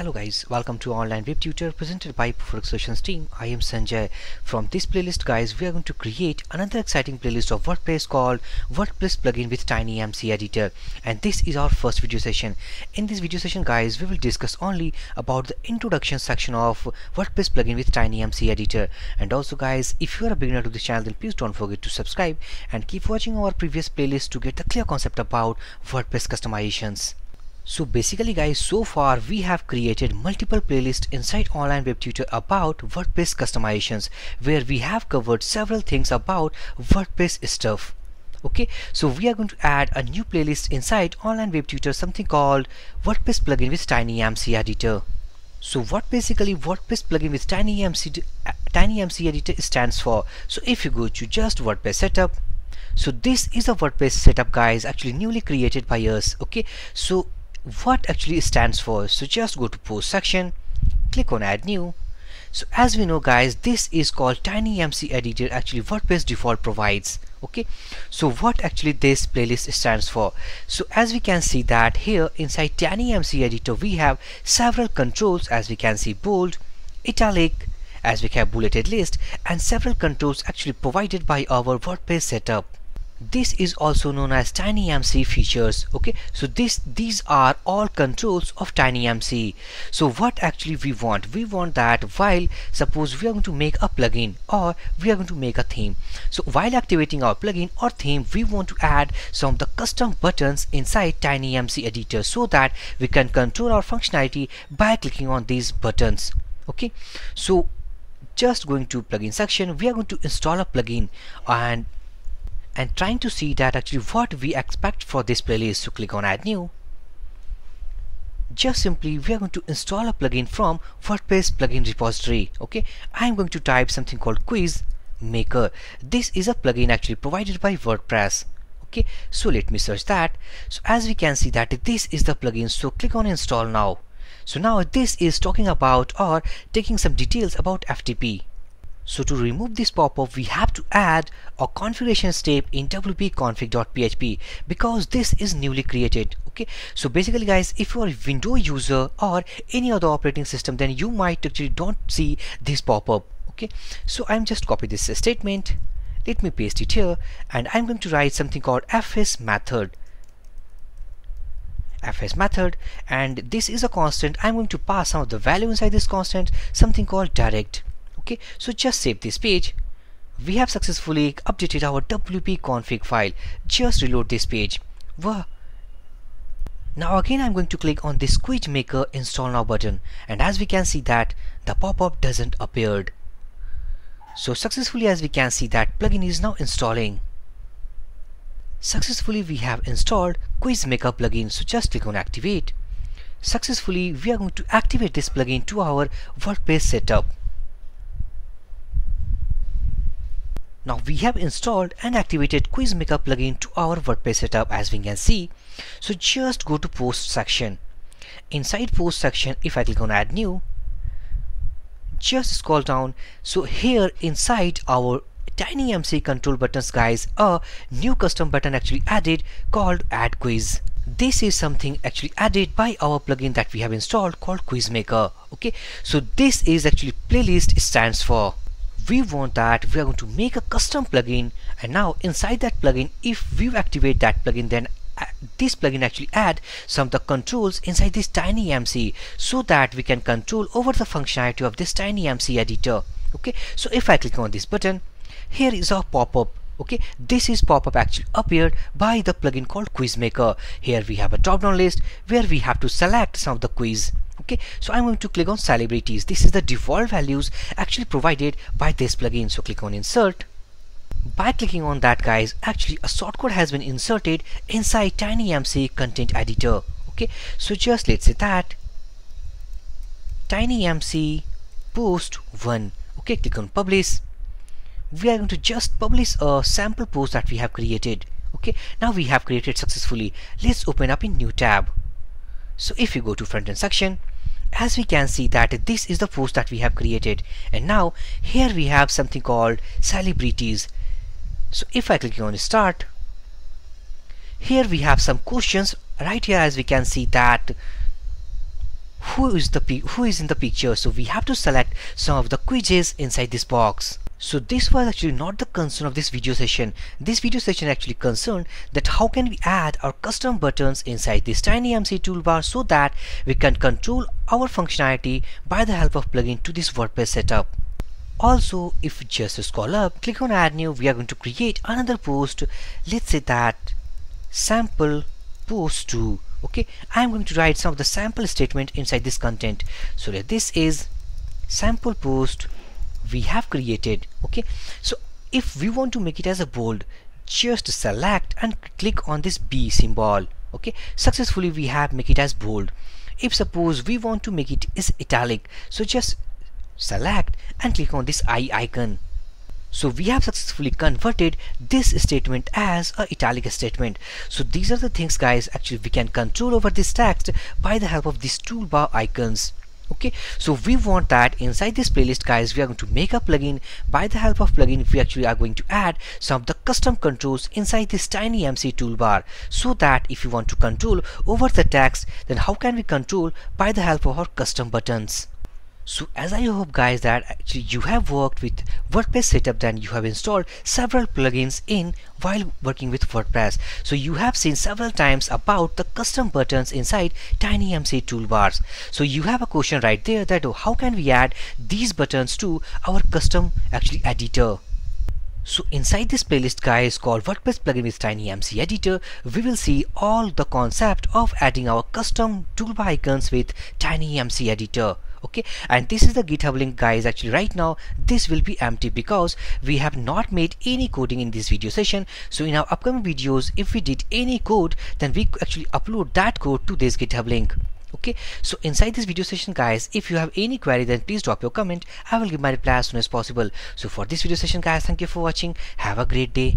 Hello guys, welcome to Online Web Tutor presented by Profotech Solutions team. I am Sanjay. From this playlist guys, we are going to create another exciting playlist of WordPress called WordPress plugin with TinyMC Editor, and this is our first video session. In this video session guys, we will discuss only about the introduction section of WordPress plugin with TinyMC Editor. And also guys, if you are a beginner to this channel, then please don't forget to subscribe and keep watching our previous playlist to get the clear concept about WordPress customizations. So basically guys, so far we have created multiple playlists inside Online Web Tutor about WordPress customizations, where we have covered several things about WordPress stuff. Okay, so we are going to add a new playlist inside Online Web Tutor, something called WordPress plugin with TinyMC Editor. So what basically WordPress plugin with TinyMC Editor stands for? So if you go to just WordPress setup, so this is a WordPress setup guys, actually newly created by us. Okay, so what actually stands for? So just go to post section, click on add new. So as we know guys, this is called TinyMC Editor, actually WordPress default provides. Okay, so what actually this playlist stands for? So as we can see that here inside TinyMC Editor we have several controls, as we can see bold, italic, as we have bulleted list, and several controls actually provided by our WordPress setup. This is also known as TinyMC features. Okay, so these are all controls of TinyMC. So what actually we want? We want that while, suppose we are going to make a plugin or we are going to make a theme, so while activating our plugin or theme, we want to add some of the custom buttons inside TinyMC Editor, so that we can control our functionality by clicking on these buttons. Okay, so just going to plugin section, we are going to install a plugin and trying to see that actually what we expect for this playlist. So click on add new. Just simply we are going to install a plugin from WordPress plugin repository. Okay, I am going to type something called Quiz Maker. This is a plugin actually provided by WordPress. Okay, so let me search that. So as we can see that this is the plugin, so click on install now. So now this is talking about or taking some details about FTP. So to remove this pop-up, we have to add a configuration step in wp-config.php, because this is newly created. Okay, so basically guys, if you are a Windows user or any other operating system, then you might actually don't see this pop-up. Okay, so I'm just copy this statement, let me paste it here, and I'm going to write something called fs_method, and this is a constant. I'm going to pass some of the value inside this constant, something called direct. Okay, so just save this page. We have successfully updated our wp config file. Just reload this page. Wow. Now again I'm going to click on this Quiz Maker install now button, and as we can see that the pop-up doesn't appear. So successfully, as we can see that plugin is now installing. Successfully we have installed Quiz Maker plugin, so just click on activate. Successfully we are going to activate this plugin to our WordPress setup. Now we have installed and activated Quiz Maker plugin to our WordPress setup, as we can see. So just go to post section. Inside post section, if I click on add new, just scroll down. So here inside our TinyMC control buttons guys, a new custom button actually added called add quiz. This is something actually added by our plugin that we have installed called Quiz Maker. Okay, so this is actually playlist stands for. We want that we are going to make a custom plugin, and now inside that plugin, if we activate that plugin, then this plugin actually add some of the controls inside this TinyMC, so that we can control over the functionality of this TinyMC Editor. Okay, so if I click on this button, here is our pop-up. Okay, this is pop-up actually appeared by the plugin called Quiz Maker. Here we have a drop-down list where we have to select some of the quiz. Okay, so I'm going to click on celebrities. This is the default values actually provided by this plugin, so click on insert. By clicking on that guys, actually a shortcode has been inserted inside TinyMC content editor. Okay, so just let's say that TinyMC post 1. Okay, click on publish. We are going to just publish a sample post that we have created. Okay, now we have created successfully. Let's open up a new tab. So if you go to front end section, as we can see that this is the post that we have created, and now here we have something called celebrities. So if I click on start, here we have some questions right here, as we can see that who is in the picture, so we have to select some of the quizzes inside this box. So this was actually not the concern of this video session. This video session actually concerned that how can we add our custom buttons inside this TinyMC toolbar so that we can control our functionality by the help of plugin to this WordPress setup. Also, if you just scroll up, click on add new, we are going to create another post. Let's say that sample post 2. Okay, I am going to write some of the sample statement inside this content. So that this is sample post we have created. Okay, so if we want to make it as a bold, just select and click on this B symbol. Okay, successfully we have make it as bold. If suppose we want to make it is italic, so just select and click on this I icon. So we have successfully converted this statement as a italic statement. So these are the things, guys, actually we can control over this text by the help of these toolbar icons. Okay, so we want that inside this playlist, guys, we are going to make a plugin. By the help of plugin, we actually are going to add some of the custom controls inside this TinyMC toolbar, so that if you want to control over the text, then how can we control by the help of our custom buttons. So as I hope, guys, that actually you have worked with WordPress setup, then you have installed several plugins in while working with WordPress. So you have seen several times about the custom buttons inside TinyMC toolbars. So you have a question right there that how can we add these buttons to our custom actually editor. So inside this playlist, guys, called WordPress plugin with TinyMC Editor, we will see all the concept of adding our custom toolbar icons with TinyMC Editor. Okay, and this is the GitHub link, guys. Actually right now this will be empty because we have not made any coding in this video session. So in our upcoming videos, if we did any code, then we actually upload that code to this GitHub link. Okay, so inside this video session, guys, if you have any query, then please drop your comment. I will give my reply as soon as possible. So for this video session, guys, thank you for watching. Have a great day.